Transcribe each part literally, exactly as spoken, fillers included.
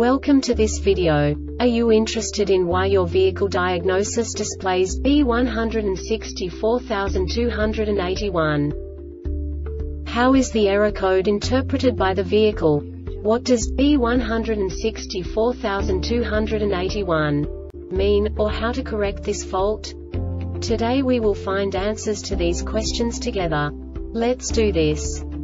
Welcome to this video. Are you interested in why your vehicle diagnosis displays B one six four two eight one? How is the error code interpreted by the vehicle? What does B one six four two eight one mean, or how to correct this fault? Today we will find answers to these questions together. Let's do this.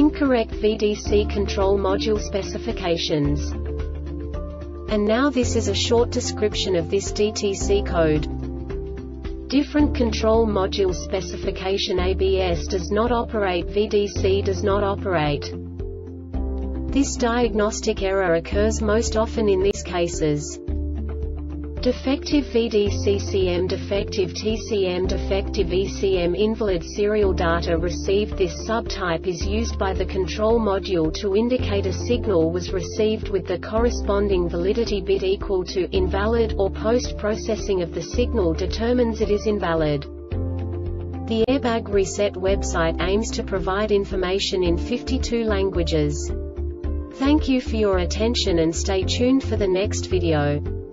incorrect V D C control module specifications. And now this is a short description of this D T C code. Different control module specification. A B S does not operate. V D C does not operate. This diagnostic error occurs most often in these cases: defective V D C C M, defective T C M, defective E C M. Invalid serial data received. This subtype is used by the control module to indicate a signal was received with the corresponding validity bit equal to invalid, or post-processing of the signal determines it is invalid. The Airbag Reset website aims to provide information in fifty-two languages. Thank you for your attention and stay tuned for the next video.